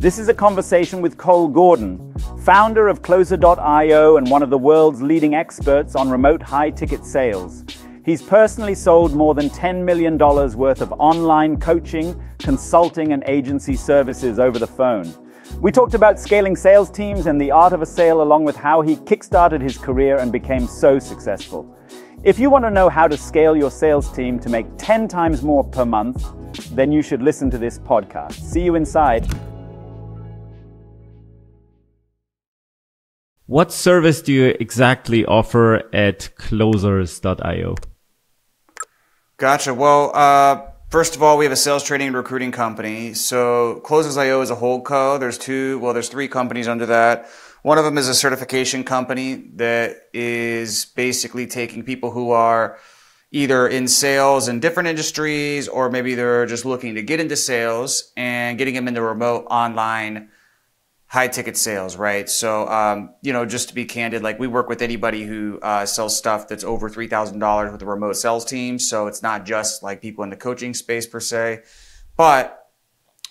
This is a conversation with Cole Gordon, founder of closer.io and one of the world's leading experts on remote high-ticket sales. He's personally sold more than $10 million worth of online coaching, consulting, and agency services over the phone. We talked about scaling sales teams and the art of a sale, along with how he kickstarted his career and became so successful. If you want to know how to scale your sales team to make 10 times more per month, then you should listen to this podcast. See you inside. What service do you exactly offer at closers.io? Gotcha. Well, first of all, we have a sales training and recruiting company. So closers.io is a holdco. There's three companies under that. One of them is a certification company that is basically taking people who are either in sales in different industries, or maybe they're just looking to get into sales, and getting them into remote online high ticket sales, right? So, just to be candid, like, we work with anybody who sells stuff that's over $3,000 with a remote sales team. So it's not just like people in the coaching space per se, but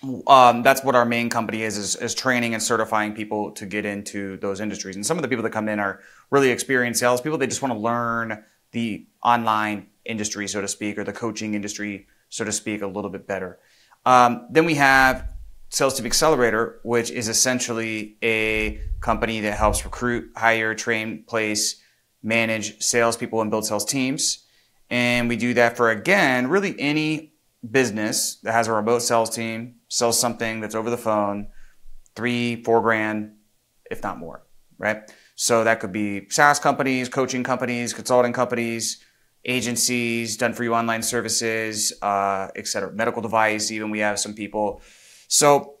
that's what our main company is training and certifying people to get into those industries. And some of the people that come in are really experienced salespeople. They just want to learn the online industry, so to speak, or the coaching industry, so to speak, a little bit better. Then we have Sales Team Accelerator, which is essentially a company that helps recruit, hire, train, place, manage salespeople, and build sales teams. And we do that for, again, really any business that has a remote sales team, sells something that's over the phone, $3,000-$4,000, if not more, right? So that could be SaaS companies, coaching companies, consulting companies, agencies, done for you online services, et cetera, medical device, even we have some people. So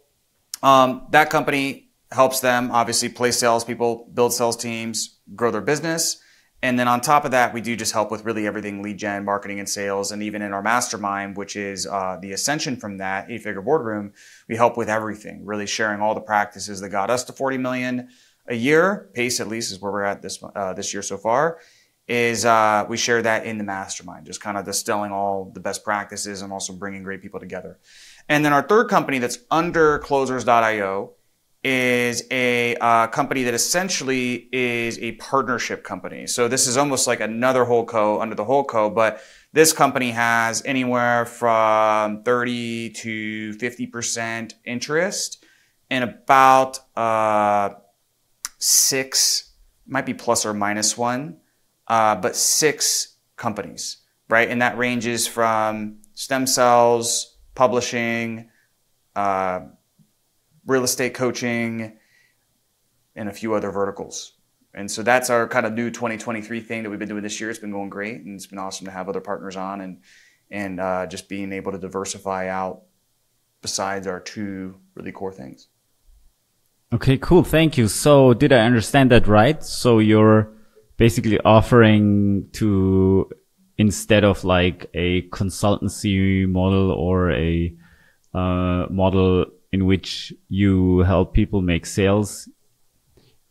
that company helps them obviously place salespeople, build sales teams, grow their business. And then on top of that, we do just help with really everything lead gen, marketing, and sales. And even in our mastermind, which is the ascension from that 8-figure boardroom, we help with everything, really sharing all the practices that got us to 40 million a year. Pace, at least, is where we're at this year so far, is we share that in the mastermind, just kind of distilling all the best practices and also bringing great people together. And then our third company that's under closers.io is a company that essentially is a partnership company. So this is almost like another holdco under the holdco, but this company has anywhere from 30 to 50% interest in about 6, might be plus or minus one, but 6 companies, right? And that ranges from stem cells, publishing, real estate coaching, and a few other verticals. And so that's our kind of new 2023 thing that we've been doing this year. It's been going great, and it's been awesome to have other partners on and just being able to diversify out besides our 2 really core things. Okay, cool. Thank you. So did I understand that right? So you're basically offering to, instead of like a consultancy model or a model in which you help people make sales,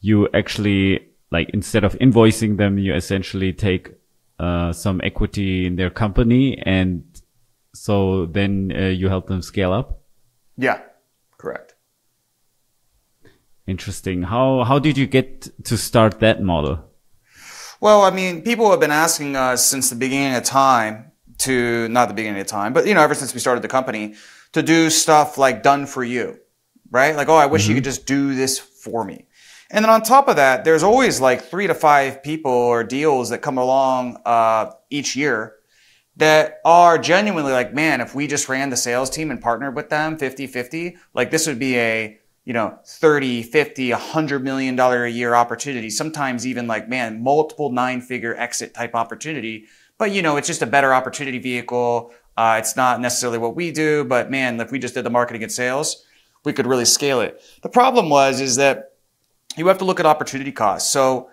you actually, like, instead of invoicing them, you essentially take some equity in their company, and so then you help them scale up? Yeah, correct. Interesting. How did you get to start that model? Well, I mean, people have been asking us since the beginning of time to, not the beginning of time, but, you know, ever since we started the company, to do stuff like done for you, right? Like, oh, I wish you could just do this for me. And then on top of that, there's always like 3 to 5 people or deals that come along each year that are genuinely like, man, if we just ran the sales team and partnered with them 50-50, like, this would be a, you know, $30, $50, $100 million a year opportunity. Sometimes even like, man, multiple 9-figure exit type opportunity. But, you know, it's just a better opportunity vehicle. It's not necessarily what we do, but man, if we just did the marketing and sales, we could really scale it. The problem is that you have to look at opportunity costs. So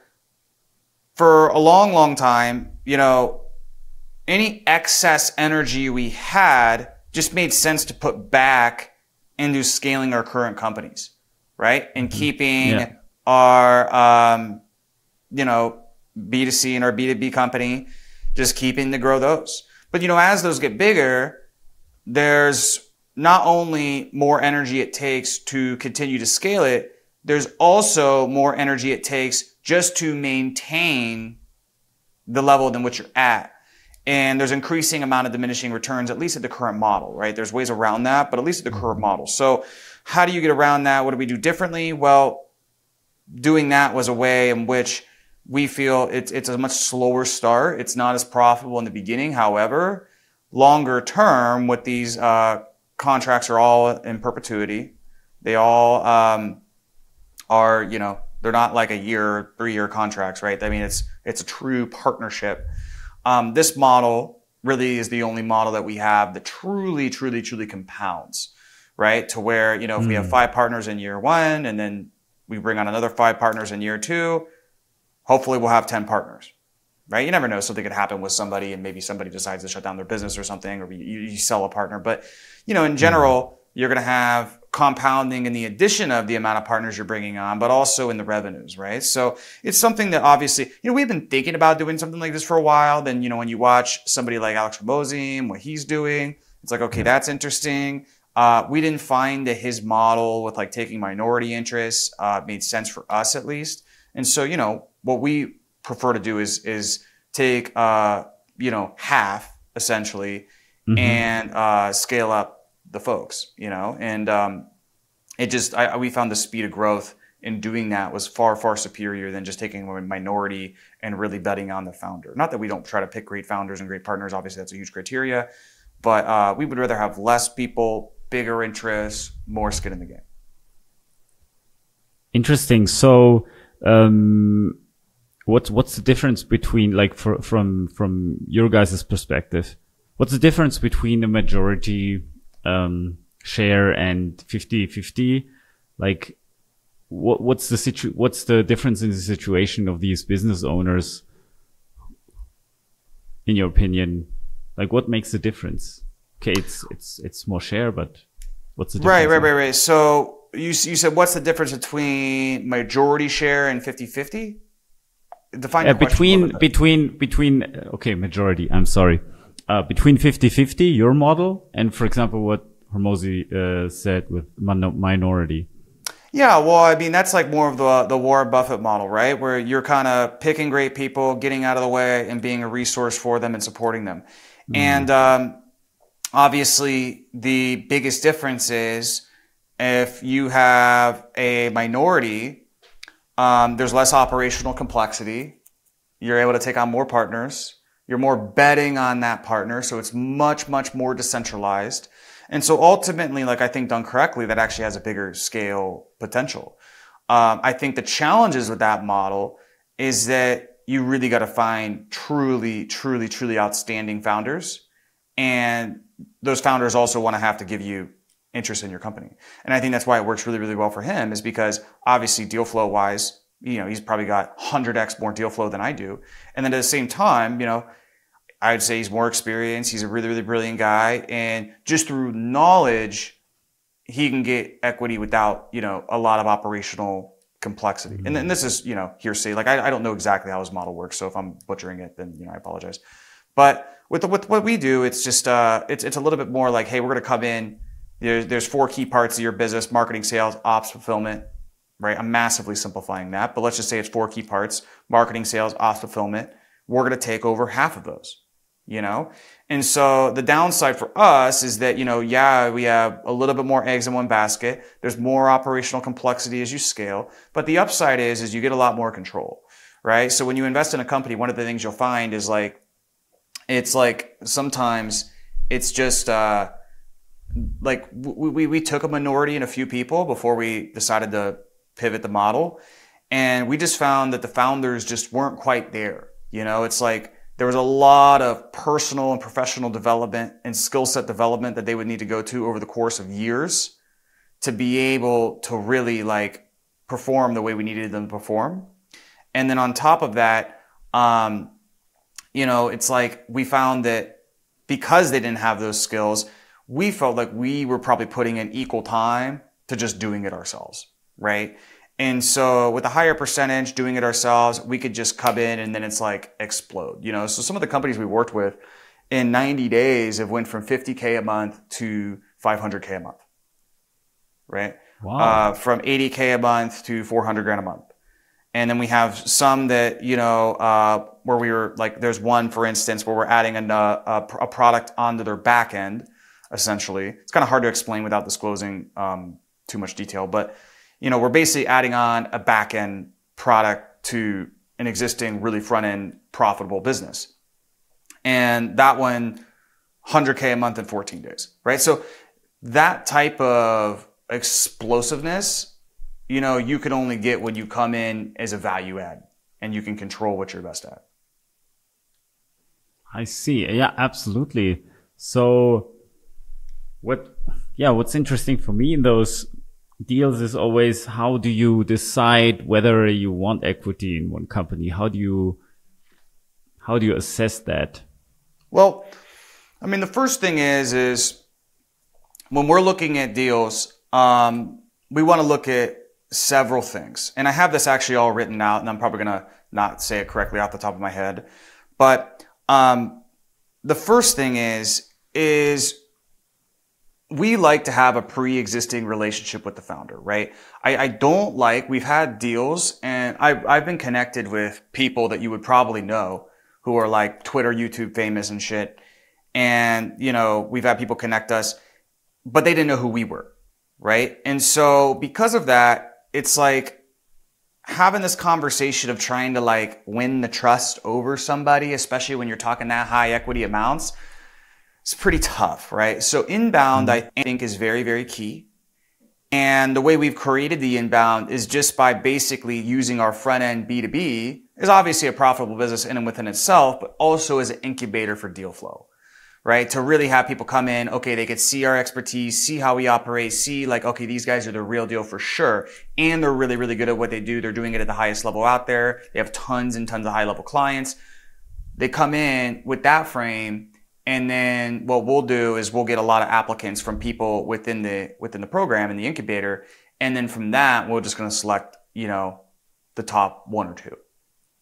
for a long, long time, you know, any excess energy we had just made sense to put back into scaling our current companies, right? And keeping our, you know, B2C and our B2B company, just keeping to grow those. But, you know, as those get bigger, there's not only more energy it takes to continue to scale it, there's also more energy it takes just to maintain the level than what you're at. And there's increasing amount of diminishing returns, at least at the current model, right? There's ways around that, but at least at the current model. So how do you get around that? What do we do differently? Well, doing that was a way in which we feel it's a much slower start. It's not as profitable in the beginning. However, longer term, what these contracts are all in perpetuity. They all are, you know, they're not like a year, 3-year contracts, right? I mean, it's a true partnership. This model really is the only model that we have that truly compounds, right? To where, you know, if we have 5 partners in year 1 and then we bring on another 5 partners in year 2, hopefully we'll have 10 partners, right? You never know. Something could happen with somebody and maybe somebody decides to shut down their business or something, or you sell a partner. But, you know, in general, you're going to have compounding in the addition of the amount of partners you're bringing on, but also in the revenues, right? So it's something that obviously, you know, we've been thinking about doing something like this for a while. Then, you know, when you watch somebody like Alex Hormozi and what he's doing, it's like, okay, that's interesting. We didn't find that his model with like taking minority interests made sense for us at least. And so, you know, what we prefer to do is take, you know, half essentially and scale up the folks, you know, and it just, we found the speed of growth in doing that was far superior than just taking a minority and really betting on the founder. Not that we don't try to pick great founders and great partners, obviously that's a huge criteria, but we would rather have less people, bigger interests, more skin in the game. Interesting. So what's the difference between, like, from your guys' perspective, what's the difference between the majority share and 50-50? Like, what's the difference in the situation of these business owners, in your opinion? Like, what makes the difference? Okay, it's more share, but what's the difference? Right. So you said, what's the difference between majority share and 50-50? Define between okay, majority, I'm sorry. Between 50-50, your model, and for example, what Hormozi said with minority. Yeah, well, I mean, that's like more of the Warren Buffett model, right? Where you're kind of picking great people, getting out of the way, and being a resource for them and supporting them. And obviously, the biggest difference is if you have a minority, there's less operational complexity. You're able to take on more partners. You're more betting on that partner, so it's much more decentralized. And so ultimately, like, I think done correctly, that actually has a bigger scale potential. I think the challenges with that model is that you really got to find truly outstanding founders. And those founders also want to have to give you interest in your company. And I think that's why it works really well for him, is because obviously deal flow wise, you know, he's probably got 100x more deal flow than I do. And then at the same time, you know, I'd say he's more experienced. He's a really brilliant guy. And just through knowledge, he can get equity without, you know, a lot of operational complexity. And then this is, you know, hearsay. Like, I don't know exactly how his model works. So if I'm butchering it, then, you know, I apologize. But with what we do, it's just, it's a little bit more like, hey, we're going to come in. There's 4 key parts of your business: marketing, sales, ops, fulfillment. Right? I'm massively simplifying that, but let's just say it's 4 key parts: marketing, sales, ops, fulfillment. We're going to take over half of those, you know? And so the downside for us is that, you know, yeah, we have a little bit more eggs in one basket. There's more operational complexity as you scale, but the upside is you get a lot more control, right? So when you invest in a company, one of the things you'll find is like, it's like, sometimes it's just, like we took a minority and a few people before we decided to pivot the model. And we just found that the founders just weren't quite there. You know, it's like there was a lot of personal and professional development and skill set development that they would need to go to over the course of years to be able to really like perform the way we needed them to perform. And then on top of that, you know, it's like we found that because they didn't have those skills, we felt like we were probably putting in equal time to just doing it ourselves. Right? And so with a higher percentage doing it ourselves, we could just come in and then it's like explode, you know? So some of the companies we worked with in 90 days have went from 50K a month to $500K a month, right? Wow. From $80K a month to $400 grand a month. And then we have some that, you know, where we were like, there's one, for instance, where we're adding a product onto their back end, essentially. It's kind of hard to explain without disclosing too much detail, but, you know, we're basically adding on a back end product to an existing really front end profitable business. And that one, $100K a month in 14 days, right? So that type of explosiveness, you know, you can only get when you come in as a value add and you can control what you're best at. I see. Yeah, absolutely. So what's interesting for me in those deals is always, how do you decide whether you want equity in one company? How do you assess that? Well, I mean, the first thing is when we're looking at deals, we want to look at several things. And I have this actually all written out, and I'm probably going to not say it correctly off the top of my head. But the first thing is we like to have a pre-existing relationship with the founder, right? I don't like, we've had deals, and I've been connected with people that you would probably know who are like Twitter, YouTube famous and shit. And, you know, we've had people connect us, but they didn't know who we were. Right. And so because of that, it's like having this conversation of trying to like win the trust over somebody, especially when you're talking that high equity amounts, it's pretty tough. Right. So inbound, I think, is very, very key. And the way we've created the inbound is just by basically using our front end. B2B is obviously a profitable business in and within itself, but also as an incubator for deal flow. Right? To really have people come in, okay, they could see our expertise, see how we operate, see like, okay, these guys are the real deal for sure. And they're really, really good at what they do. They're doing it at the highest level out there. They have tons and tons of high level clients. They come in with that frame. And then what we'll do is we'll get a lot of applicants from people within the program and the incubator. And then from that, we're just going to select, you know, the top one or two.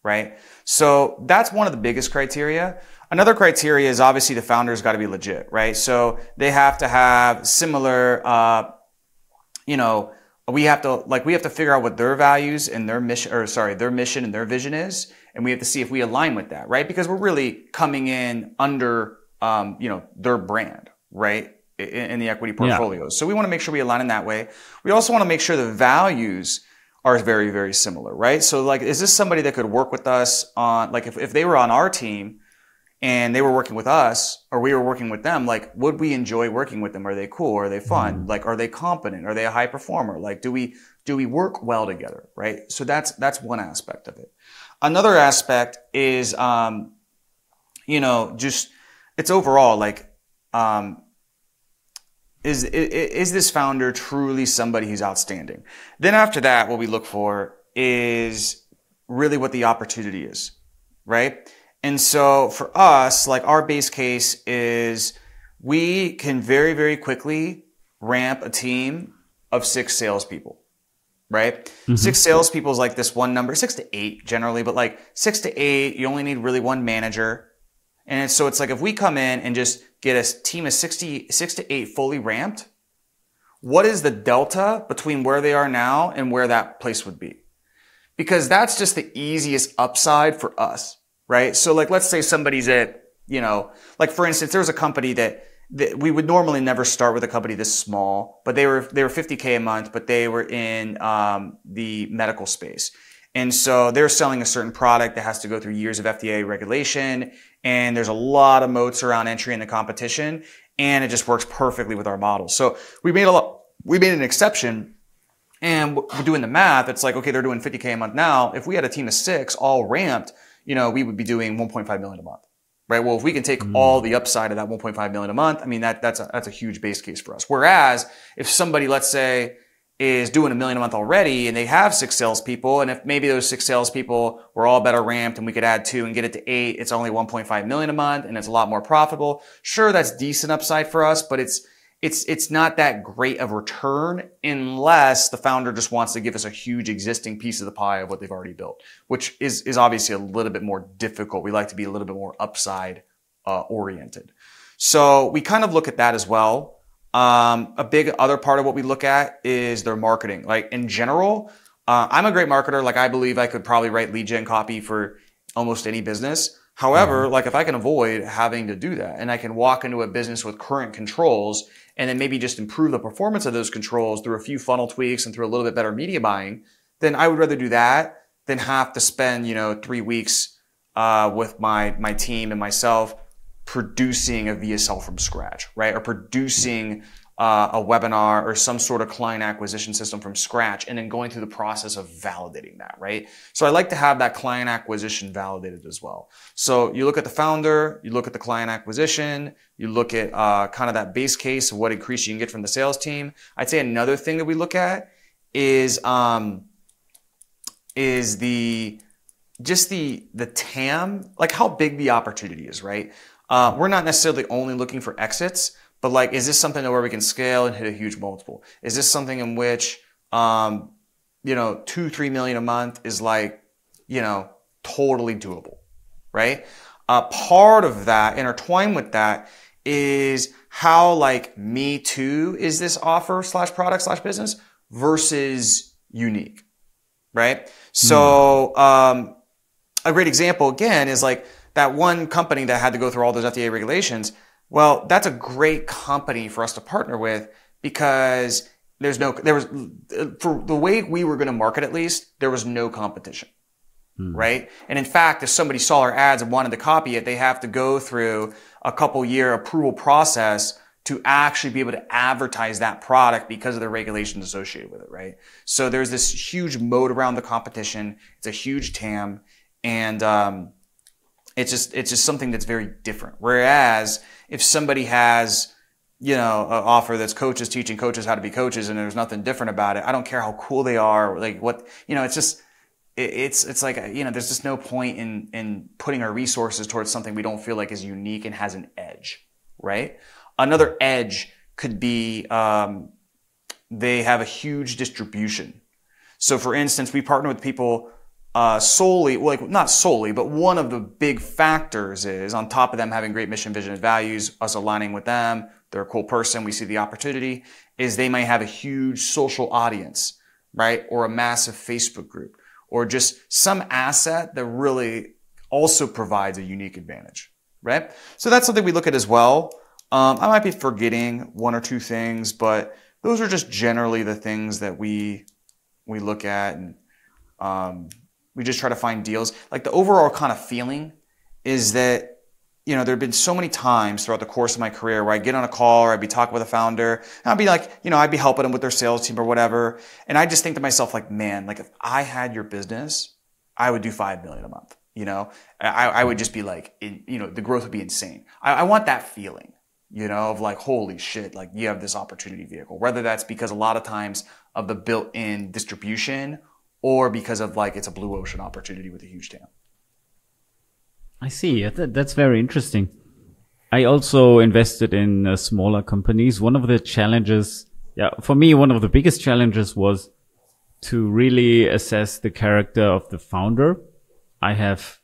Right? So that's one of the biggest criteria. Another criteria is obviously the founder's got to be legit, right? So they have to have similar, you know, we have to figure out what their values and their mission and their vision is. And we have to see if we align with that, right? Because we're really coming in under, you know, their brand, right? In the equity portfolios. Yeah. So we want to make sure we align in that way. We also want to make sure the values are very, very similar, right? So like, is this somebody that could work with us on, like if they were on our team and they were working with us or we were working with them, like would we enjoy working with them? Are they cool? Are they fun? Like, are they competent? Are they a high performer? Like, do we work well together, right? So that's one aspect of it. Another aspect is, you know, just it's overall like, Is this founder truly somebody who's outstanding? Then after that, what we look for is really what the opportunity is, right? And so for us, like our base case is we can very, very quickly ramp a team of 6 salespeople, right? Mm-hmm. 6 salespeople is like this one number, 6 to 8 generally, but like 6 to 8, you only need really one manager. And so it's like if we come in and just get a team of 6 to 8 fully ramped, what is the delta between where they are now and where that place would be? Because that's just the easiest upside for us, right? So like, let's say somebody's at, you know, like for instance, there was a company that we would normally never start with a company this small, but they were $50K a month, but they were in the medical space. And so they're selling a certain product that has to go through years of FDA regulation. And there's a lot of moats around entry into competition. And it just works perfectly with our model. So we made an exception, and we're doing the math. It's like, okay, they're doing $50K a month now. If we had a team of 6 all ramped, you know, we would be doing $1.5 million a month, right? Well, if we can take all the upside of that $1.5 million a month, I mean, that's a huge base case for us. Whereas if somebody, let's say, is doing $1 million a month already and they have 6 salespeople. And if maybe those 6 salespeople were all better ramped and we could add 2 and get it to 8, it's only $1.5 million a month and it's a lot more profitable. Sure, that's decent upside for us, but it's not that great of return unless the founder just wants to give us a huge existing piece of the pie of what they've already built, which is obviously a little bit more difficult. We like to be a little bit more upside oriented. So we kind of look at that as well. A big other part of what we look at is their marketing. Like in general, I'm a great marketer. Like I believe I could probably write lead gen copy for almost any business. However, like if I can avoid having to do that and I can walk into a business with current controls and then maybe just improve the performance of those controls through a few funnel tweaks and through a little bit better media buying, then I would rather do that than have to spend, 3 weeks with my team and myself producing a VSL from scratch, right? Or producing a webinar or some sort of client acquisition system from scratch and then going through the process of validating that, right? So I like to have that client acquisition validated as well. So you look at the founder, you look at the client acquisition, you look at kind of that base case of what increase you can get from the sales team. I'd say another thing that we look at is the TAM, like how big the opportunity is, right? We're not necessarily only looking for exits, but like, is this something where we can scale and hit a huge multiple? Is this something in which, 2-3 million a month is like, totally doable, right? Part of that, intertwined with that, is how like me too is this offer /product/business versus unique, right? So a great example again is like that one company that had to go through all those FDA regulations. Well, that's a great company for us to partner with because for the way we were going to market, at least there was no competition, right? And in fact, if somebody saw our ads and wanted to copy it, they have to go through a couple-year approval process to actually be able to advertise that product because of the regulations associated with it, right? So there's this huge moat around the competition. It's a huge TAM, and it's just something that's very different. Whereas if somebody has, an offer that's coaches teaching coaches how to be coaches, and there's nothing different about it, I don't care how cool they are, like what, it's just, it's like, there's just no point in putting our resources towards something we don't feel like is unique and has an edge, right? Another edge could be they have a huge distribution. So for instance, we partner with people not solely, but one of the big factors is on top of them having great mission, vision, and values, us aligning with them, they're a cool person, we see the opportunity, is they might have a huge social audience, right? Or a massive Facebook group, or just some asset that really also provides a unique advantage, right? So that's something we look at as well. I might be forgetting one or two things, but those are just generally the things that we look at, and we just try to find deals. Like the overall kind of feeling is that, there have been so many times throughout the course of my career where I get on a call or I'd be talking with a founder and I'd be like, I'd be helping them with their sales team or whatever. And I just think to myself, like, man, like if I had your business, I would do $5 million a month. I would just be like, the growth would be insane. I want that feeling. Of like, holy shit, like you have this opportunity vehicle, whether that's because a lot of times of the built-in distribution or because of like, it's a blue ocean opportunity with a huge TAM. I see. That's very interesting. I also invested in smaller companies. One of the challenges, for me, one of the biggest challenges was to really assess the character of the founder. I have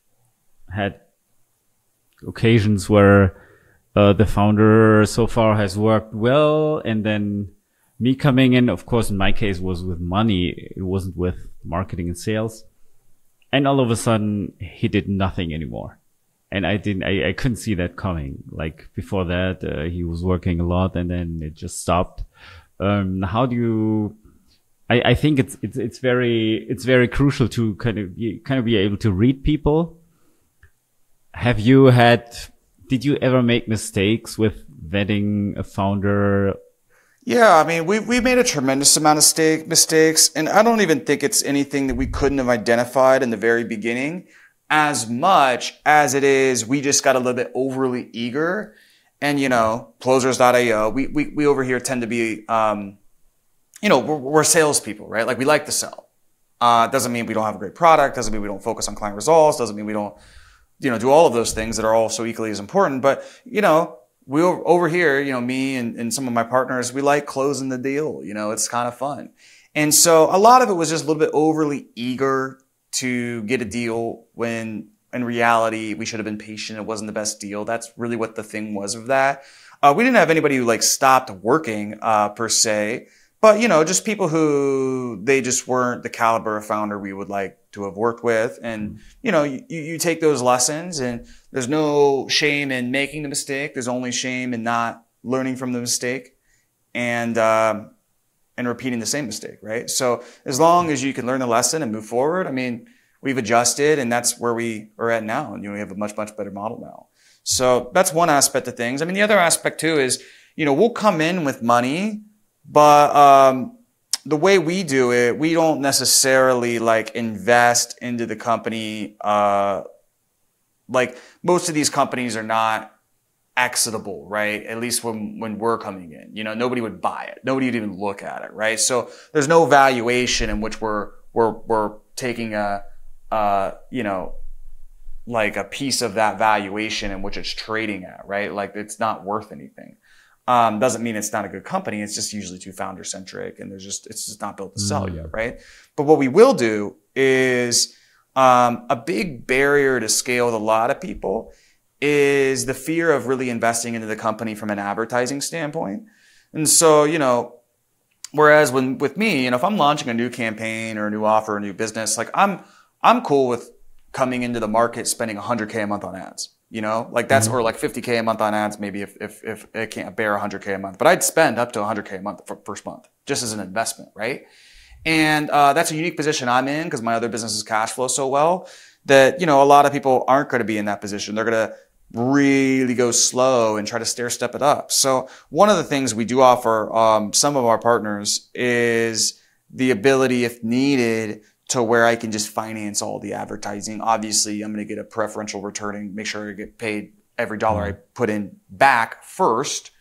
had occasions where the founder so far has worked well, and then me coming in, of course, in my case was with money. It wasn't with marketing and sales. And all of a sudden he did nothing anymore. And I couldn't see that coming. Like before that, he was working a lot and then it just stopped. I think it's very crucial to kind of be able to read people. Did you ever make mistakes with vetting a founder? Yeah, I mean, we've made a tremendous amount of mistakes, and I don't even think it's anything that we couldn't have identified in the very beginning, as much as it is we just got a little bit overly eager. And closers.io, we over here tend to be, we're salespeople, right? Like we like to sell. Doesn't mean we don't have a great product. Doesn't mean we don't focus on client results. Doesn't mean we don't. Do all of those things that are also equally as important. But, we over here, me and some of my partners, we like closing the deal. It's kind of fun. And so a lot of it was just a little bit overly eager to get a deal when in reality, we should have been patient. It wasn't the best deal. That's really what the thing was of that. We didn't have anybody who like stopped working per se, but you know, just people who they just weren't the caliber of founder we would like to have worked with. And you know, you take those lessons, and there's no shame in making the mistake. There's only shame in not learning from the mistake and repeating the same mistake, right? So as long as you can learn the lesson and move forward, I mean, we've adjusted, and that's where we are at now. And you know, we have a much, much better model now. So that's one aspect of things. I mean, the other aspect too is, you know, we'll come in with money, but the way we do it, we don't necessarily like invest into the company. Like most of these companies are not exitable, right? At least when we're coming in, you know, nobody would buy it. Nobody would even look at it, right? So there's no valuation in which we're taking a, you know, like a piece of that valuation in which it's trading at, right? Like it's not worth anything. Doesn't mean it's not a good company. It's just usually too founder centric, and there's just, it's just not built to sell yet, right? But what we will do is, a big barrier to scale with a lot of people is the fear of really investing into the company from an advertising standpoint. And so, you know, whereas with me, you know, if I'm launching a new campaign or a new offer, a new business, like I'm cool with coming into the market, spending $100K a month on ads, you know, like that's, or like $50K a month on ads, maybe if it can't bear $100K a month, but I'd spend up to $100K a month for first month, just as an investment, right? And that's a unique position I'm in because my other businesses cash flow so well that, you know, a lot of people aren't going to be in that position. They're going to really go slow and try to stair step it up. So one of the things we do offer some of our partners is the ability, if needed, to where I can just finance all the advertising. Obviously, I'm going to get a preferential returning, make sure I get paid every dollar I put in back first,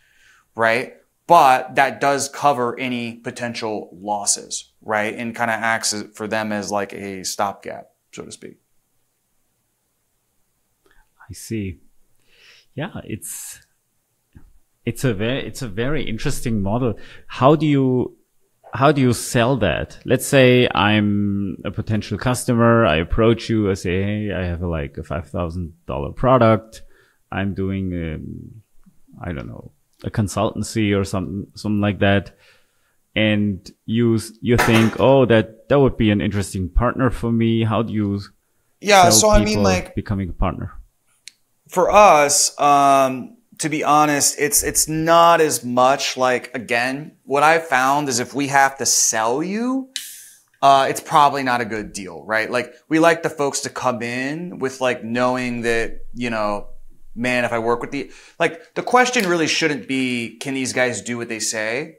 right? But that does cover any potential losses, right? And kind of acts for them as like a stopgap, so to speak. I see. Yeah, it's a very interesting model. How do you sell that? Let's say I'm a potential customer. I approach you. I say, hey, I have like a $5,000 product. I'm doing, I don't know, a consultancy or something like that. And you think, oh, that would be an interesting partner for me. How do you? Yeah. So I mean, like becoming a partner for us. To be honest, it's not as much like, again, what I found is if we have to sell you, it's probably not a good deal, right? Like we like the folks to come in with like knowing that, you know, man, if I work with the question really shouldn't be, can these guys do what they say?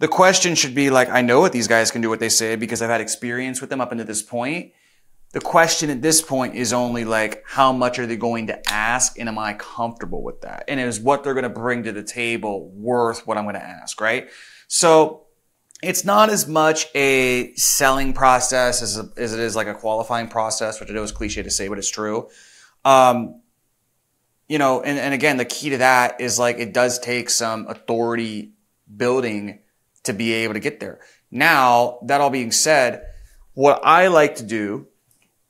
The question should be like, I know what these guys can do what they say because I've had experience with them up until this point. The question at this point is only like, how much are they going to ask? And am I comfortable with that? And is what they're going to bring to the table worth what I'm going to ask, right? So it's not as much a selling process as it is like a qualifying process, which I know is cliche to say, but it's true. You know, and again, the key to that is like, it does take some authority building to be able to get there. Now, that all being said, what I like to do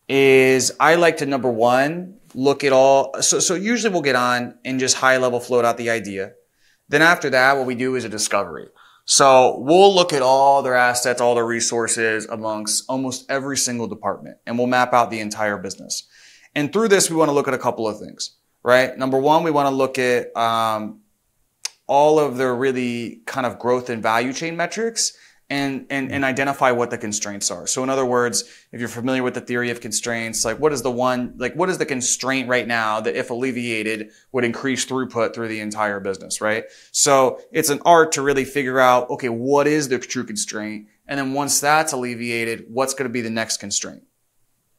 is I like to, number one, look at all, so usually we'll get on and just high level float out the idea. Then after that, what we do is a discovery. So we'll look at all their assets, all their resources amongst almost every single department, and we'll map out the entire business. And through this, we want to look at a couple of things, right? Number one, we want to look at all of their really kind of growth and value chain metrics, and identify what the constraints are. So in other words, if you're familiar with the theory of constraints, like what is the constraint right now that if alleviated would increase throughput through the entire business, right? So it's an art to really figure out, okay, what is the true constraint? And then once that's alleviated, what's going to be the next constraint,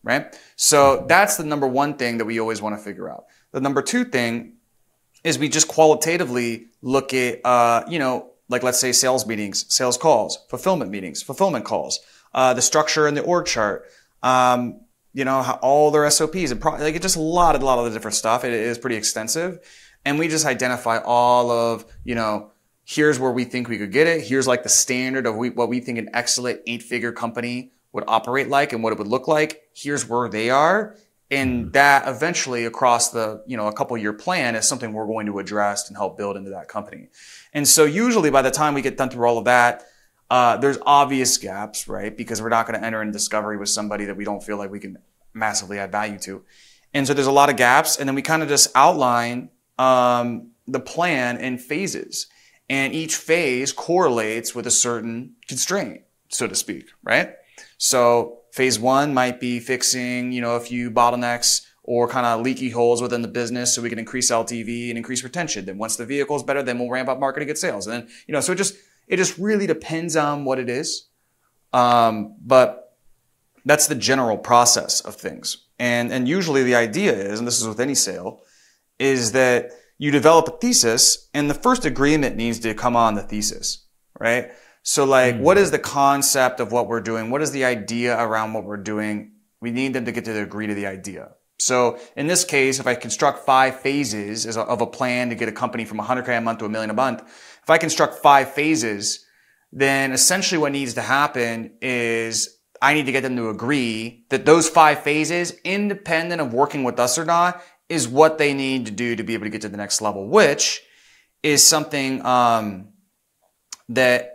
right? So that's the number one thing that we always want to figure out. The number two thing is we just qualitatively look at, you know, like let's say sales meetings, sales calls, fulfillment meetings, fulfillment calls, the structure and the org chart, you know, how all their SOPs and like it's just a lot of the different stuff. It is pretty extensive. And we just identify all of, you know, here's where we think we could get it. Here's like the standard of what we think an excellent 8-figure company would operate like and what it would look like. Here's where they are. And that eventually across the, a couple year plan is something we're going to address and help build into that company. And so usually by the time we get done through all of that, there's obvious gaps, right? Because we're not going to enter in discovery with somebody that we don't feel like we can massively add value to. And so there's a lot of gaps. And then we kind of just outline the plan in phases. And each phase correlates with a certain constraint, so to speak, right? So phase one might be fixing, a few bottlenecks or kind of leaky holes within the business so we can increase LTV and increase retention. Then once the vehicle is better, then we'll ramp up marketing and sales. And then, so it just really depends on what it is. But that's the general process of things. And usually the idea is, and this is with any sale, is that you develop a thesis and the first agreement needs to come on the thesis, right? So what is the concept of what we're doing? What is the idea around what we're doing? We need them to get to agree to the idea. So in this case, if I construct 5 phases of a plan to get a company from 100K a month to $1 million a month, if I construct 5 phases, then essentially what needs to happen is I need to get them to agree that those 5 phases, independent of working with us or not, is what they need to do to be able to get to the next level, which is something that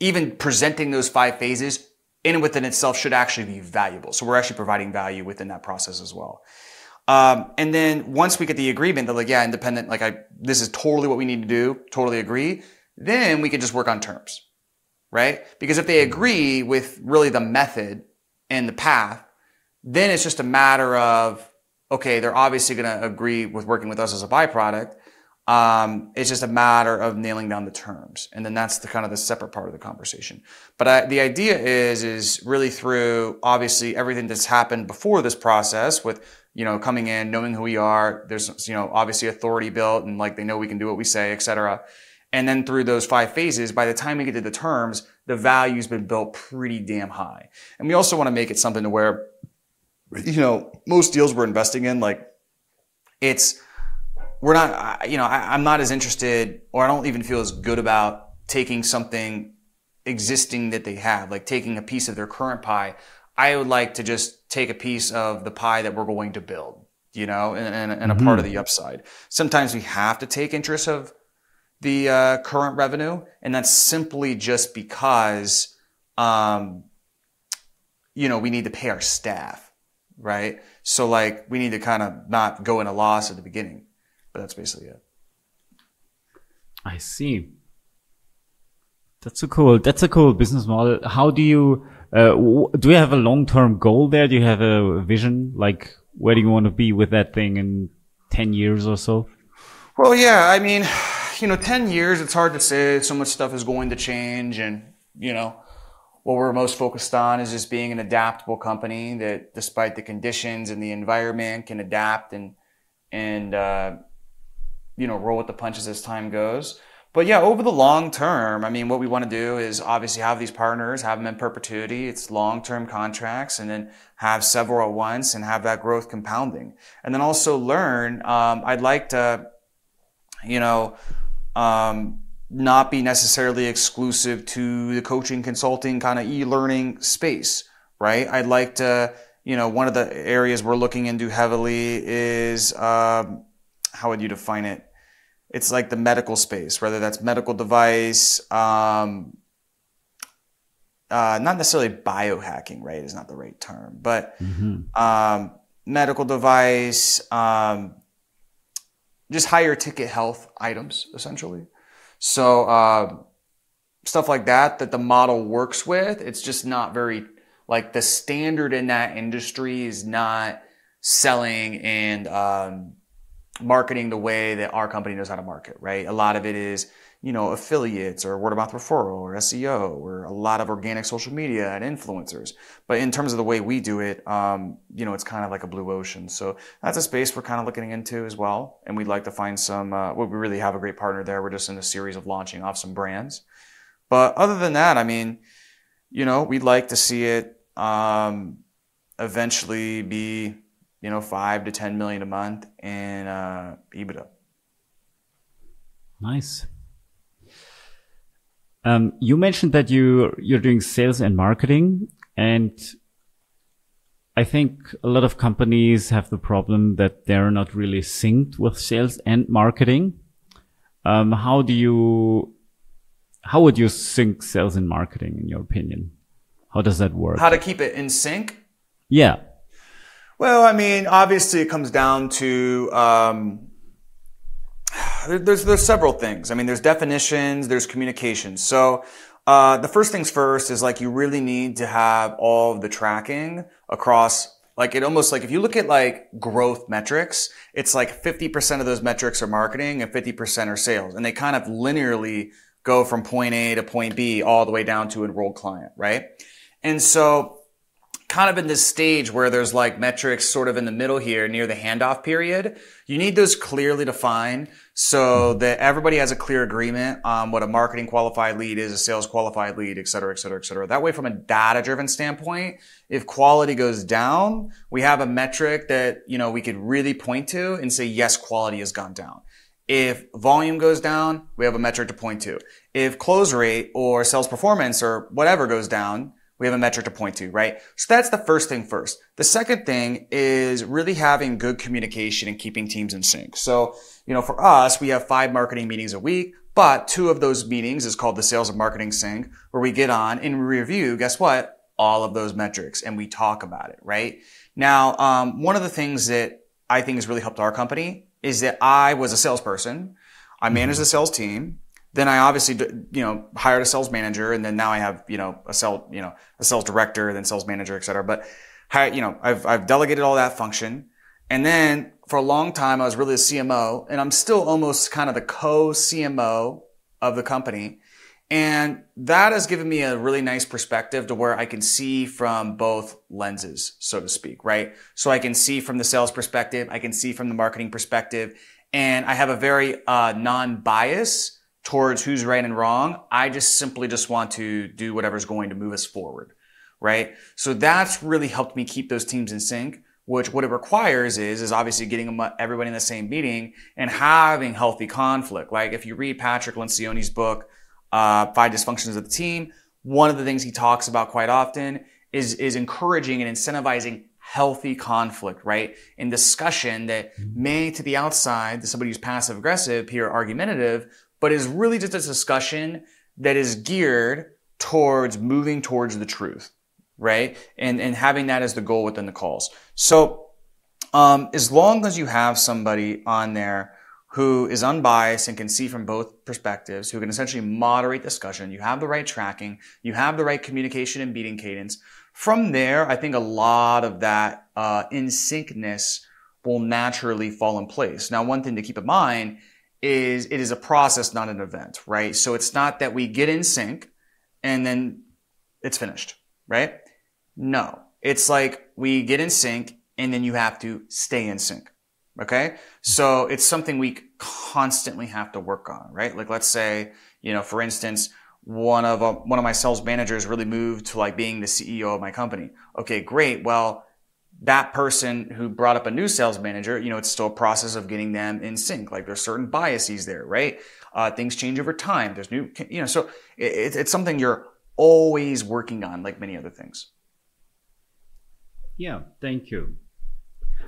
even presenting those 5 phases in and within itself should actually be valuable. So we're actually providing value within that process as well. And then once we get the agreement, they're like, yeah, independent, this is totally what we need to do, totally agree. Then we can just work on terms, right? Because if they agree with really the method and the path, then it's just a matter of, okay, they're obviously going to agree with working with us as a byproduct. It's just a matter of nailing down the terms. And then that's the kind of the separate part of the conversation. But the idea is really through obviously everything that's happened before this process with, coming in, knowing who we are, there's, obviously authority built and they know we can do what we say, etc. And then through those 5 phases, by the time we get to the terms, the value's been built pretty damn high. And we also want to make it something to where, most deals we're investing in, we're not, I'm not as interested, or I don't even feel as good about taking something existing that they have, taking a piece of their current pie. I would like to just take a piece of the pie that we're going to build, and a part of the upside. Sometimes we have to take interest of the current revenue, and that's simply just because, we need to pay our staff, right? So we need to kind of not go in a loss at the beginning. But that's basically it. I see. That's a cool business model. How do you do you have a long-term goal there? Do you have a vision? Where do you want to be with that thing in 10 years or so? Well, yeah, 10 years, it's hard to say. So much stuff is going to change, and what we're most focused on is just being an adaptable company that, despite the conditions and the environment, can adapt and roll with the punches as time goes. But yeah, over the long term, what we want to do is obviously have these partners, have them in perpetuity. It's long-term contracts, and then have several at once and have that growth compounding. And then also learn, I'd like to, not be necessarily exclusive to the coaching, consulting, kind of e-learning space, right? I'd like to, one of the areas we're looking into heavily is, how would you define it? It's like the medical space, whether that's medical device, not necessarily biohacking, right? Is not the right term, but medical device, just higher ticket health items, essentially. So stuff like that the model works with, it's just not very... the standard in that industry is not selling and marketing the way that our company knows how to market, right? A lot of it is, affiliates or word of mouth referral or SEO or a lot of organic social media and influencers. But in terms of the way we do it, it's kind of like a blue ocean. So that's a space we're kind of looking into as well. And we'd like to find some, we really have a great partner there. We're just in a series of launching off some brands. But other than that, we'd like to see it, eventually be, 5 to 10 million a month in EBITDA. Nice. You mentioned that you're doing sales and marketing, and I think a lot of companies have the problem that they're not really synced with sales and marketing. How would you sync sales and marketing in your opinion? How does that work? How to keep it in sync? Yeah. Well, I mean, obviously it comes down to, there's several things. I mean, there's definitions, there's communications. So, the first things first is like, you really need to have all of the tracking across, like it almost like, if you look at like growth metrics, it's like 50% of those metrics are marketing and 50% are sales. And they kind of linearly go from point A to point B all the way down to enrolled client, right? And so kind of in this stage where there's like metrics sort of in the middle here near the handoff period, you need those clearly defined so that everybody has a clear agreement on what a marketing qualified lead is, a sales qualified lead, et cetera, et cetera, et cetera. That way, from a data-driven standpoint, if quality goes down, we have a metric that, you know, we could really point to and say, yes, quality has gone down. If volume goes down, we have a metric to point to. If close rate or sales performance or whatever goes down, we have a metric to point to, right? So that's the first thing first. The second thing is really having good communication and keeping teams in sync. So, you know, for us, we have 5 marketing meetings a week, but 2 of those meetings is called the Sales and Marketing Sync, where we get on and review, guess what? All of those metrics, and we talk about it, right? Now, one of the things that I think has really helped our company is that I was a salesperson. I managed the sales team. Then I obviously, you know, hired a sales manager, and then now I have, you know, a sales director, then sales manager, et cetera. But, you know, I've delegated all that function. And then for a long time, I was really a CMO, and I'm still almost kind of the co-CMO of the company. And that has given me a really nice perspective to where I can see from both lenses, so to speak, right? So I can see from the sales perspective, I can see from the marketing perspective, and I have a very non-bias towards who's right and wrong. I just want to do whatever's going to move us forward, right? So that's really helped me keep those teams in sync, which what it requires is obviously getting everybody in the same meeting and having healthy conflict. Like if you read Patrick Lencioni's book, 5 Dysfunctions of the Team, one of the things he talks about quite often is encouraging and incentivizing healthy conflict, right? And discussion that may, to the outside, to somebody who's passive aggressive, here argumentative, but is really just a discussion that is geared towards moving towards the truth, right? And having that as the goal within the calls. So as long as you have somebody on there who is unbiased and can see from both perspectives, who can essentially moderate discussion, you have the right tracking, you have the right communication and meeting cadence. From there, I think a lot of that in syncness will naturally fall in place. Now, one thing to keep in mind is it is a process, not an event, right? So it's not that we get in sync and then it's finished, right? No, it's like we get in sync and then you have to stay in sync, okay? So it's something we constantly have to work on, right? Like let's say, you know, for instance, one of my sales managers really moved to like being the CEO of my company. Okay, great. Well, that person who brought up a new sales manager, you know, it's still a process of getting them in sync. Like there's certain biases there, right? Things change over time. There's new, you know, so it's something you're always working on, like many other things. Yeah, thank you.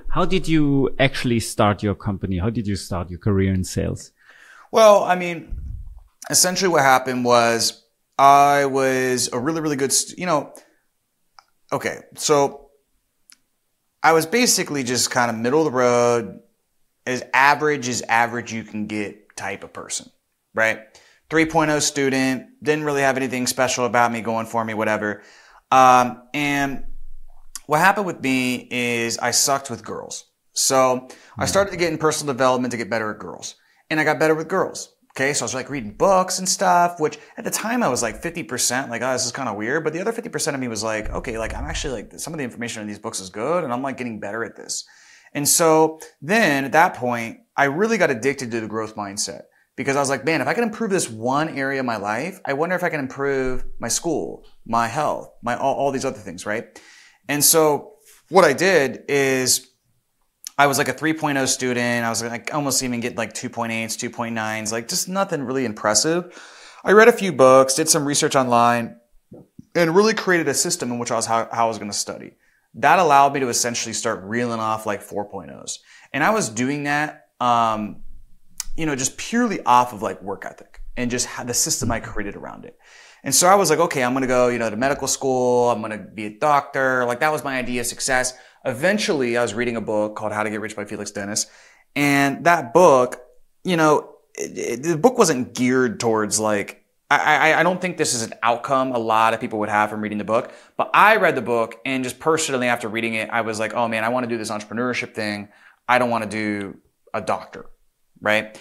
How did you actually start your company? How did you start your career in sales? Well, I mean, essentially what happened was I was a really, really good, you know, okay, so I was basically just kind of middle of the road, as average you can get type of person, right? 3.0 student, didn't really have anything special about me going for me, whatever. And what happened with me is I sucked with girls. So I started to get in personal development to get better at girls. And I got better with girls. Okay, so I was like reading books and stuff, which at the time I was like 50%, like, oh, this is kind of weird. But the other 50% of me was like, okay, like I'm actually like some of the information in these books is good and I'm like getting better at this. And so then at that point, I really got addicted to the growth mindset because I was like, man, if I can improve this one area of my life, I wonder if I can improve my school, my health, my all these other things, right? And so what I did is I was like a 3.0 student. I was like almost even get like 2.8s, 2.9s, like just nothing really impressive. I read a few books, did some research online, and really created a system in which I was how I was going to study. that allowed me to essentially start reeling off like 4.0s. And I was doing that, you know, just purely off of like work ethic and just the system I created around it. And so I was like, okay, I'm going to go, you know, to medical school. I'm going to be a doctor. Like that was my idea of success. Eventually I was reading a book called How to Get Rich by Felix Dennis. And that book, you know, the book wasn't geared towards like, I don't think this is an outcome a lot of people would have from reading the book, but I read the book and just personally after reading it, I was like, oh man, I want to do this entrepreneurship thing. I don't want to do a doctor, right?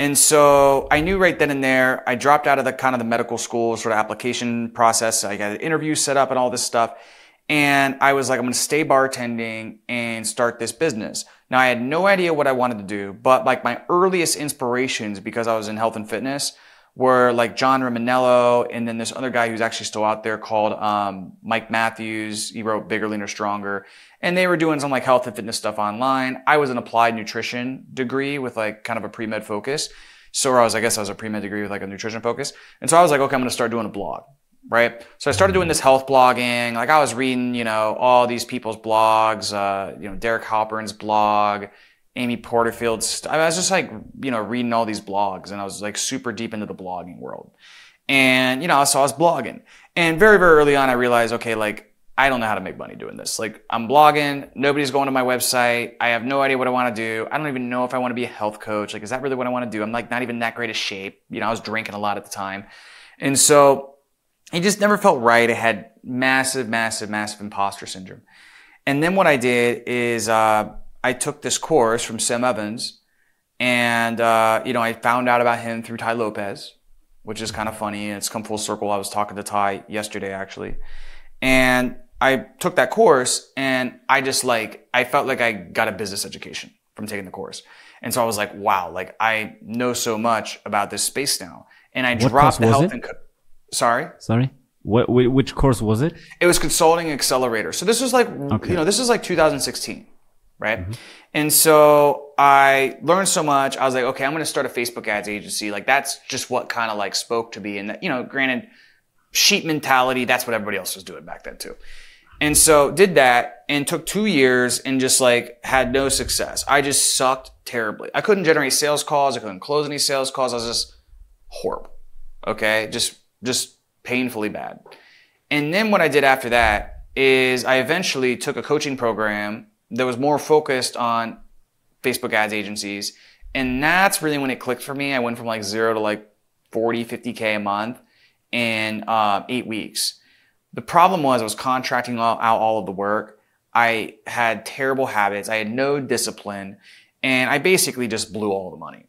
And so I knew right then and there, I dropped out of the kind of the medical school sort of application process. I got an interview set up and all this stuff. And I was like, I'm going to stay bartending and start this business. Now I had no idea what I wanted to do, but like my earliest inspirations, because I was in health and fitness, were like John Romanello and then this other guy who's actually still out there called Mike Matthews. He wrote Bigger, Leaner, Stronger. And they were doing some like health and fitness stuff online. I was an applied nutrition degree with like kind of a pre-med focus. So I guess I was a pre-med degree with like a nutrition focus. And so I was like, okay, I'm going to start doing a blog, right? So I started doing this health blogging. Like I was reading, you know, all these people's blogs, you know, Derek Halpern's blog, Amy Porterfield's. I was just like, you know, reading all these blogs and I was like super deep into the blogging world. And, you know, so I was blogging and very, very early on, I realized, okay, like, I don't know how to make money doing this. Like I'm blogging. Nobody's going to my website. I have no idea what I want to do. I don't even know if I want to be a health coach. Like, is that really what I want to do? I'm like not even that great of shape. You know, I was drinking a lot at the time. And so it just never felt right. I had massive, massive, massive imposter syndrome. And then what I did is, I took this course from Sam Evans and, you know, I found out about him through Ty Lopez, which is kind of funny. And it's come full circle. I was talking to Ty yesterday, actually. And I took that course and I just like, I felt like I got a business education from taking the course. And so I was like, wow, like I know so much about this space now. And I dropped the health and... Sorry. Which course was it? It was Consulting Accelerator. So this was like, you know, this is like 2016. Right. Mm-hmm. And so I learned so much. I was like, okay, I'm going to start a Facebook ads agency. Like that's just what kind of like spoke to me. And, you know, granted, sheep mentality, that's what everybody else was doing back then too. And so did that and took 2 years and just like had no success. I just sucked terribly. I couldn't generate sales calls. I couldn't close any sales calls. I was just horrible. Okay. Just painfully bad. And then what I did after that is I eventually took a coaching program that was more focused on Facebook ads agencies. And that's really when it clicked for me. I went from like zero to like 40, 50K a month in 8 weeks. The problem was I was contracting out all of the work. I had terrible habits. I had no discipline and I basically just blew all the money.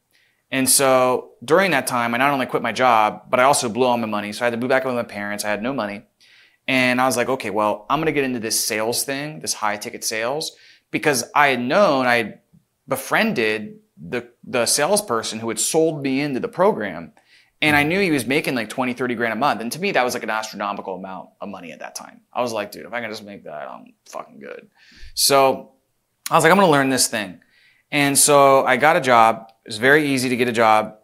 And so during that time, I not only quit my job, but I also blew all my money. So I had to move back with my parents. I had no money. And I was like, okay, well, I'm going to get into this sales thing, this high ticket sales. Because I had known, I had befriended the salesperson who had sold me into the program. And I knew he was making like 20, 30 grand a month. And to me, that was like an astronomical amount of money at that time. I was like, dude, if I can just make that, I'm fucking good. So I was like, I'm going to learn this thing. And so I got a job. It was very easy to get a job.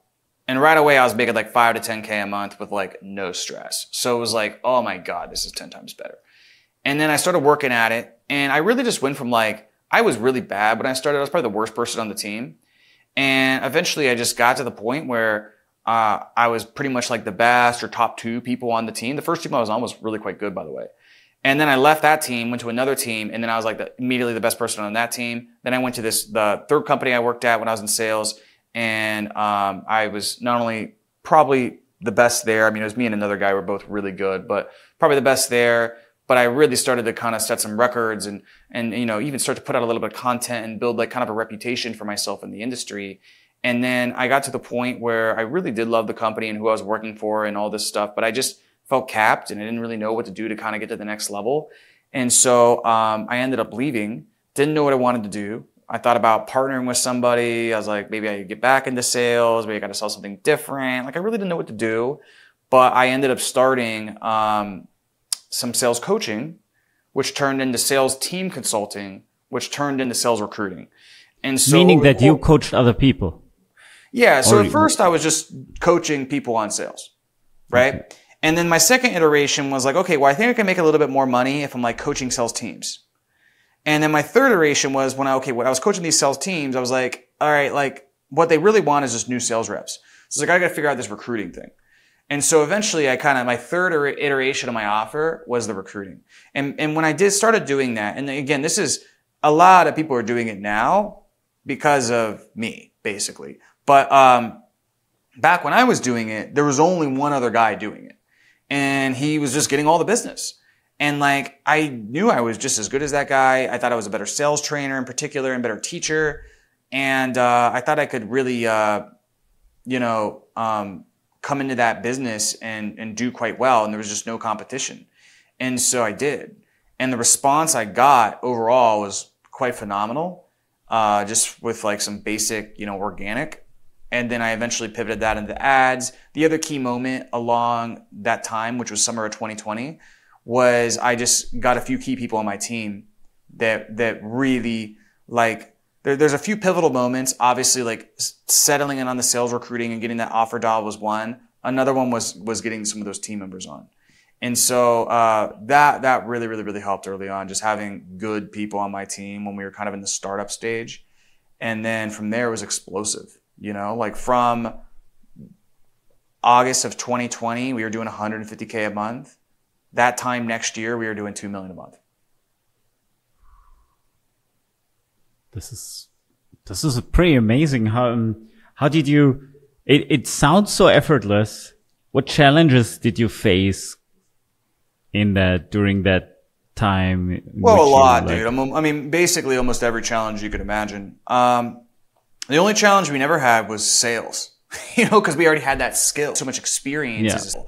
And right away, I was making like 5 to 10K a month with like no stress. So it was like, oh my God, this is 10 times better. And then I started working at it. And I really just went from like, I was really bad when I started. I was probably the worst person on the team. And eventually I just got to the point where I was pretty much like the best or top 2 people on the team. The first team I was on was really quite good, by the way. And then I left that team, went to another team, and then I was like immediately the best person on that team. Then I went to the third company I worked at when I was in sales. And I was not only probably the best there. I mean, it was me and another guy were both really good, but probably the best there. But I really started to kind of set some records and, you know, even start to put out a little bit of content and build like kind of a reputation for myself in the industry. And then I got to the point where I really did love the company and who I was working for and all this stuff, but I just felt capped and I didn't really know what to do to kind of get to the next level. And so, I ended up leaving, didn't know what I wanted to do. I thought about partnering with somebody. I was like, maybe I could get back into sales. Maybe I got to sell something different. Like I really didn't know what to do, but I ended up starting, some sales coaching, which turned into sales team consulting, which turned into sales recruiting. And so meaning that you coached other people. Yeah. So at first I was just coaching people on sales. Right. Okay. And then my second iteration was like, okay, well, I think I can make a little bit more money if I'm like coaching sales teams. And then my third iteration was when I was coaching these sales teams, I was like, all right, like what they really want is just new sales reps. So it's like, I got to figure out this recruiting thing. And so eventually my third iteration of my offer was the recruiting. And when I started doing that, and again, this is a lot of people are doing it now because of me, basically. But back when I was doing it, there was only one other guy doing it. And he was just getting all the business. And like, I knew I was just as good as that guy. I thought I was a better sales trainer in particular and better teacher. And I thought I could really, come into that business and do quite well. And there was just no competition. And so I did. And the response I got overall was quite phenomenal, just with like some basic, organic. And then I eventually pivoted that into ads. The other key moment along that time, which was summer of 2020, was I just got a few key people on my team that really like, there's a few pivotal moments, obviously like settling in on the sales recruiting and getting that offer dial was one. Another one was getting some of those team members on. And so that really, really, really helped early on, just having good people on my team when we were kind of in the startup stage. And then from there it was explosive, like from August of 2020, we were doing 150K a month. That time next year, we were doing 2 million a month. This is pretty amazing. How did you, it sounds so effortless. What challenges did you face during that time? Well, a lot, dude. I mean, basically almost every challenge you could imagine. The only challenge we never had was sales, because we already had that skill, so much experience. Yeah.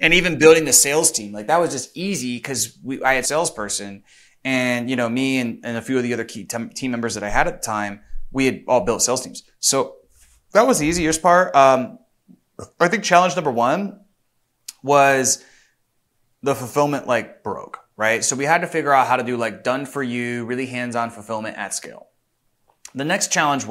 And even building the sales team, like that was just easy because I had a salesperson, and me and a few of the other key team members that I had at the time, we had all built sales teams. So that was the easiest part. I think challenge number one was the fulfillment like broke, right? So we had to figure out how to do like done for you, really hands-on fulfillment at scale. The next challenge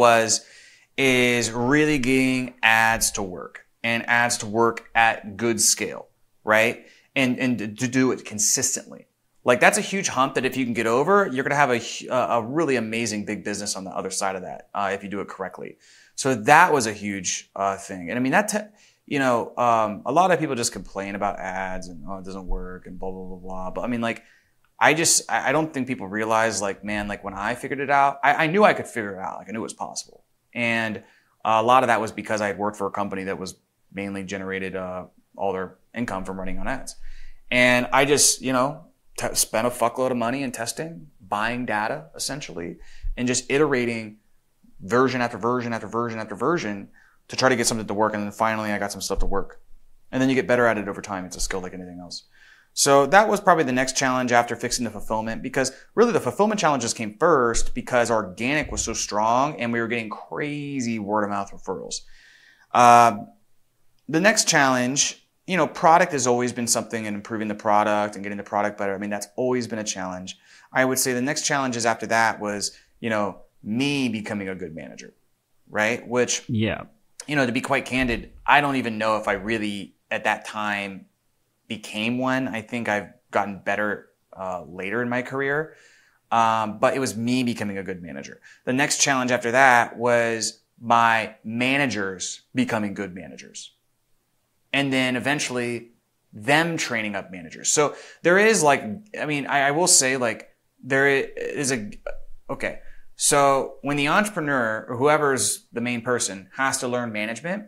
is really getting ads to work, and ads to work at good scale. Right? And to do it consistently. Like that's a huge hump that if you can get over, you're going to have a really amazing big business on the other side of that, if you do it correctly. So that was a huge thing. And I mean, a lot of people just complain about ads and, oh, it doesn't work and blah, blah, blah, blah. But I mean, like, I don't think people realize, like, man, like when I figured it out, I knew I could figure it out. Like I knew it was possible. And a lot of that was because I had worked for a company that was mainly generated all their income from running on ads. And I just, spent a fuckload of money in testing, buying data essentially, and just iterating version after version after version after version to try to get something to work. And then finally I got some stuff to work. And then you get better at it over time. It's a skill like anything else. So that was probably the next challenge after fixing the fulfillment, because really the fulfillment challenges came first because organic was so strong and we were getting crazy word of mouth referrals. The next challenge, product has always been something, and improving the product and getting the product better. I mean, that's always been a challenge. I would say the next challenges after that was, me becoming a good manager, right? Which, to be quite candid, I don't even know if I really at that time became one. I think I've gotten better later in my career, but it was me becoming a good manager. The next challenge after that was my managers becoming good managers, and then eventually them training up managers. So there is like, I mean, I will say like there is okay. So when the entrepreneur or whoever's the main person has to learn management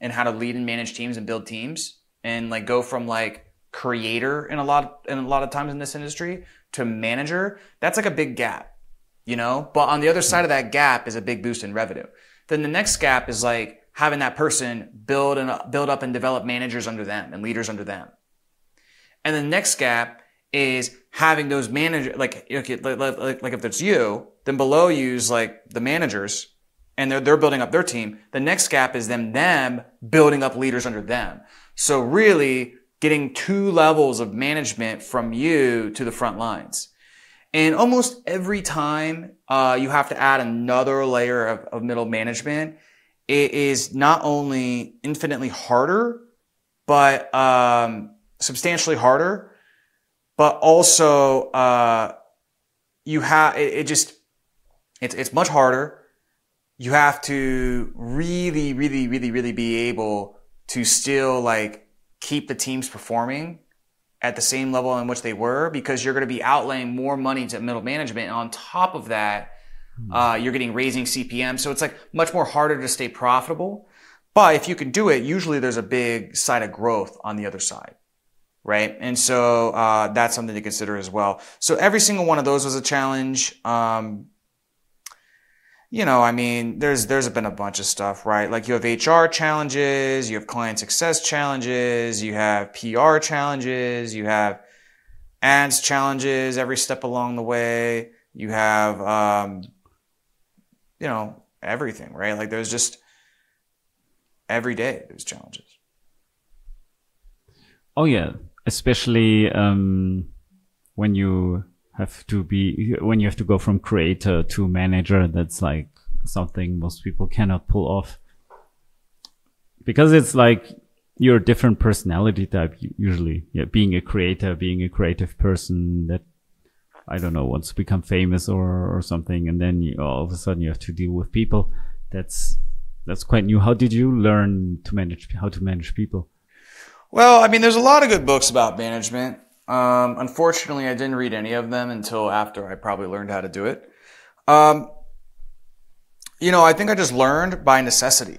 and how to lead and manage teams and build teams and like go from like creator in a lot of times in this industry to manager, that's like a big gap, but on the other side of that gap is a big boost in revenue. Then the next gap is like, having that person build up and develop managers under them and leaders under them. And the next gap is having those managers, like if it's you, then below you's like the managers and they're building up their team. The next gap is them building up leaders under them. So really getting two levels of management from you to the front lines. And almost every time you have to add another layer of middle management, it is not only infinitely harder, but substantially harder, but also you have, it's much harder. You have to really be able to still like keep the teams performing at the same level in which they were, because you're going to be outlaying more money to middle management. And on top of that, you're getting raising CPM. So it's like much more harder to stay profitable. But if you can do it, usually there's a big side of growth on the other side, right? And so that's something to consider as well. So every single one of those was a challenge. You know, I mean, there's been a bunch of stuff, right? Like you have HR challenges, you have client success challenges, you have PR challenges, you have ads challenges every step along the way. You have, you know, everything, right? Like there's just every day there's challenges. Oh yeah, especially when you have to be, when you have to go from creator to manager, that's like something most people cannot pull off, because it's like you're a different personality type usually. Yeah, being a creator, being a creative person that, I don't know, wants to become famous or something, and then you, all of a sudden you have to deal with people. That's quite new. How did you learn to manage, how to manage people? Well, I mean, there's a lot of good books about management. Unfortunately, I didn't read any of them until after I probably learned how to do it. You know, I think I just learned by necessity.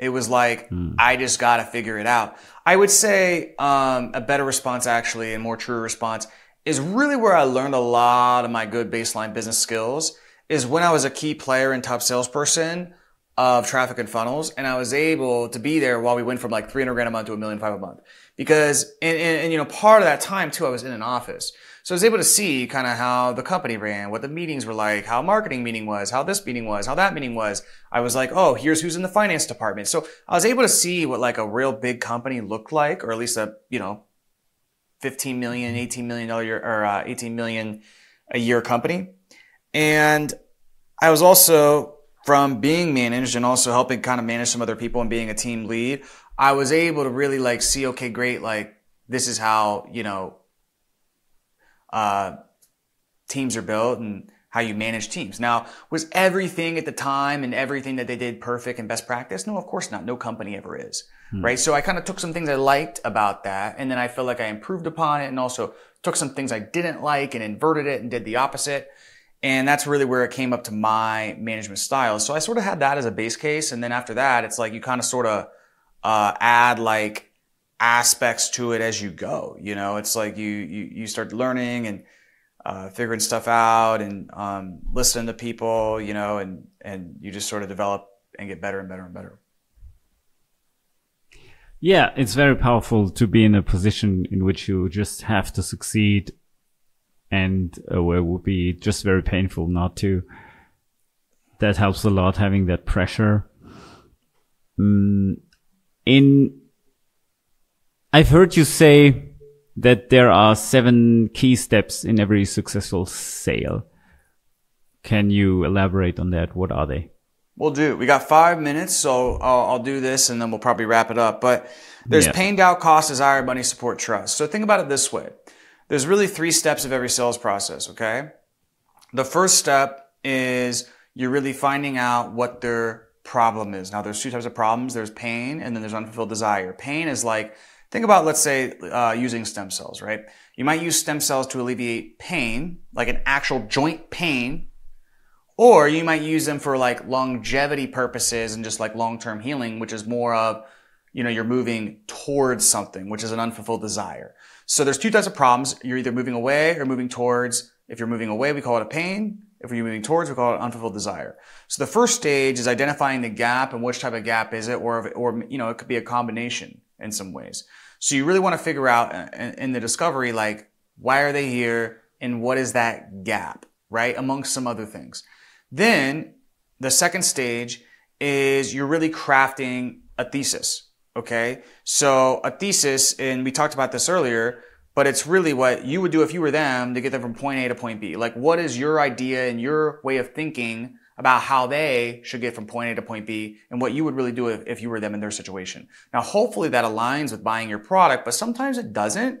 It was like, I just got to figure it out. I would say, a better response actually, and more true response is really where I learned a lot of my good baseline business skills, is when I was a key player and top salesperson of Traffic and Funnels, and I was able to be there while we went from like 300 grand a month to $1.5 million a month. Because, and you know, part of that time too, I was in an office. So I was able to see kind of how the company ran, what the meetings were like, how marketing meeting was, how this meeting was, how that meeting was. I was like, oh, here's who's in the finance department. So I was able to see what like a real big company looked like, or at least a, you know, $15 million, $18 million year, or $18 million a year company. And I was also, from being managed and also helping kind of manage some other people and being a team lead, I was able to really like see, okay, great, like this is how, you know, teams are built and how you manage teams. Now, was everything at the time and everything that they did perfect and best practice? No, of course not. No company ever is, right? So I kind of took some things I liked about that, and then I felt like I improved upon it, and also took some things I didn't like and inverted it and did the opposite. And that's really where it came up to my management style. So I sort of had that as a base case. And then after that, it's like you kind of sort of add like aspects to it as you go. You know, it's like you start learning and figuring stuff out and listening to people, you know, and you just sort of develop and get better and better and better. Yeah, it's very powerful to be in a position in which you just have to succeed, and where it would be just very painful not to. That helps a lot, having that pressure. I've heard you say that there are 7 key steps in every successful sale. Can you elaborate on that? What are they? We'll do. We got 5 minutes, so I'll do this and then we'll probably wrap it up. But there's pain, doubt, cost, desire, money, support, trust. So think about it this way. There's really 3 steps of every sales process, okay? The first step is you're really finding out what their problem is. Now, there's 2 types of problems. There's pain, and then there's unfulfilled desire. Pain is like, think about, let's say, using stem cells, right? You might use stem cells to alleviate pain, like an actual joint pain, or you might use them for like longevity purposes and just like long-term healing, which is more of, you know, you're moving towards something, which is an unfulfilled desire. So there's 2 types of problems. You're either moving away or moving towards. If you're moving away, we call it a pain. If you're moving towards, we call it unfulfilled desire. So the first stage is identifying the gap and which type of gap is it, or you know, it could be a combination in some ways. So you really want to figure out in the discovery, like, why are they here and what is that gap, right? Amongst some other things. Then the second stage is you're really crafting a thesis. Okay, so a thesis, and we talked about this earlier, but it's really what you would do if you were them to get them from point A to point B. Like, what is your idea and your way of thinking about how they should get from point A to point B, and what you would really do if you were them in their situation. Now, hopefully that aligns with buying your product, but sometimes it doesn't,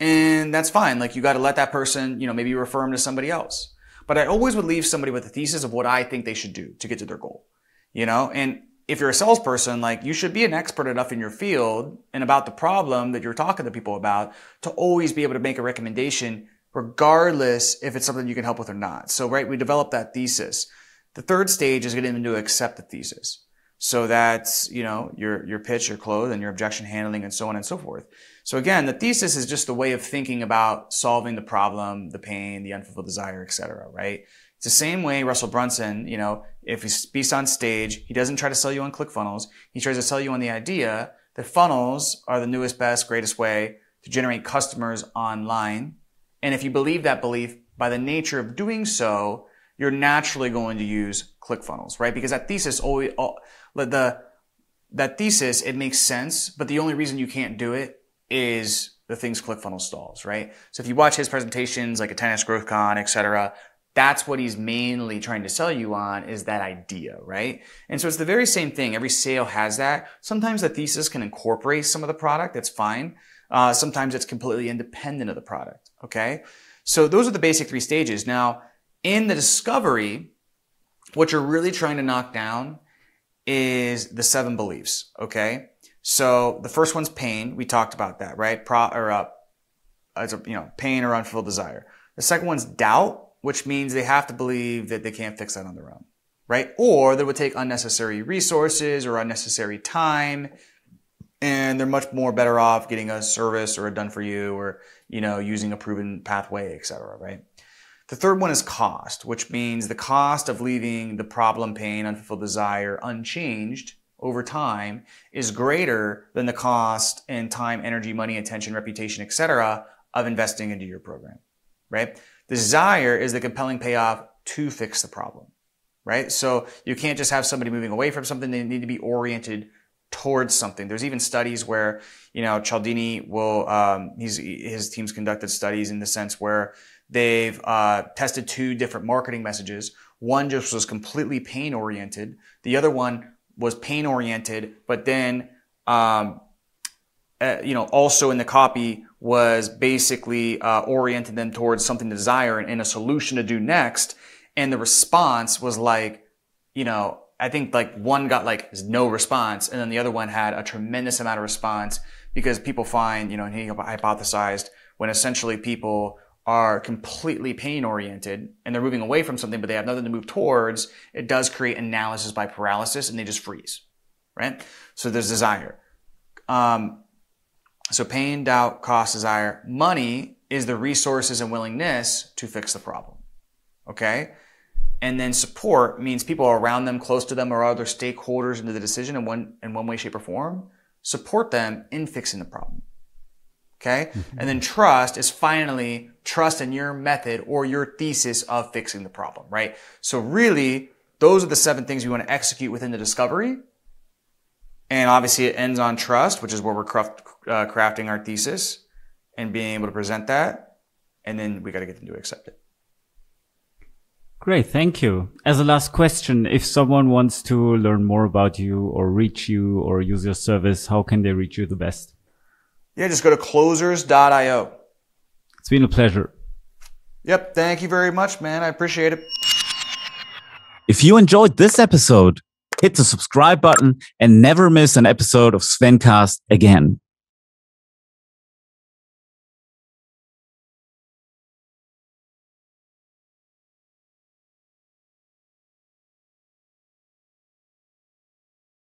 and that's fine. Like, you got to let that person, you know, maybe refer them to somebody else. But I always would leave somebody with a thesis of what I think they should do to get to their goal, you know? And if you're a salesperson, like, you should be an expert enough in your field and about the problem that you're talking to people about to always be able to make a recommendation regardless if it's something you can help with or not. So, right, we develop that thesis. The third stage is getting them to accept the thesis. So that's, you know, your pitch, your close, and your objection handling, and so on and so forth. So again, the thesis is just the way of thinking about solving the problem, the pain, the unfulfilled desire, et cetera, right? It's the same way Russell Brunson, you know, if he speaks on stage, he doesn't try to sell you on ClickFunnels. He tries to sell you on the idea that funnels are the newest, best, greatest way to generate customers online. And if you believe that belief, by the nature of doing so, you're naturally going to use ClickFunnels, right? Because that thesis always, that thesis, it makes sense, but the only reason you can't do it is the things ClickFunnels stalls, right? So if you watch his presentations, like a Tennis Growth Con, et cetera, that's what he's mainly trying to sell you on, is that idea, right? And so it's the very same thing. Every sale has that. Sometimes the thesis can incorporate some of the product. That's fine. Sometimes it's completely independent of the product, okay? So those are the basic three stages. Now, in the discovery, what you're really trying to knock down is the seven beliefs, okay? So the first one's pain. We talked about that, right? Pain or unfulfilled desire. The second one's doubt, which means they have to believe that they can't fix that on their own, right? Or that would take unnecessary resources or unnecessary time, and they're much more better off getting a service or a done for you, or, you know, using a proven pathway, et cetera, right? The third one is cost, which means the cost of leaving the problem, pain, unfulfilled desire unchanged over time is greater than the cost and time, energy, money, attention, reputation, et cetera, of investing into your program, right? Desire is the compelling payoff to fix the problem, right? So you can't just have somebody moving away from something. They need to be oriented towards something. There's even studies where, you know, Cialdini will, his team's conducted studies in the sense where they've tested two different marketing messages. One just was completely pain-oriented. The other one was pain-oriented, but then, also in the copy was basically oriented them towards something to desire and a solution to do next. And the response was like, you know, I think like one got like no response, and then the other one had a tremendous amount of response, because people find, you know, and he hypothesized, when essentially people are completely pain oriented and they're moving away from something, but they have nothing to move towards, it does create analysis by paralysis and they just freeze, right? So there's desire. So pain, doubt, cost, desire. Money is the resources and willingness to fix the problem, okay? And then support means people around them, close to them, or other stakeholders into the decision in one way, shape, or form, support them in fixing the problem, okay? And then trust is finally trust in your method or your thesis of fixing the problem, right? So really, those are the seven things you want to execute within the discovery. And obviously it ends on trust, which is where we're crafting our thesis and being able to present that. And then we got to get them to accept it. Great. Thank you. As a last question, if someone wants to learn more about you or reach you or use your service, how can they reach you the best? Yeah, just go to closers.io. It's been a pleasure. Yep. Thank you very much, man. I appreciate it. If you enjoyed this episode, hit the subscribe button and never miss an episode of Svencast again.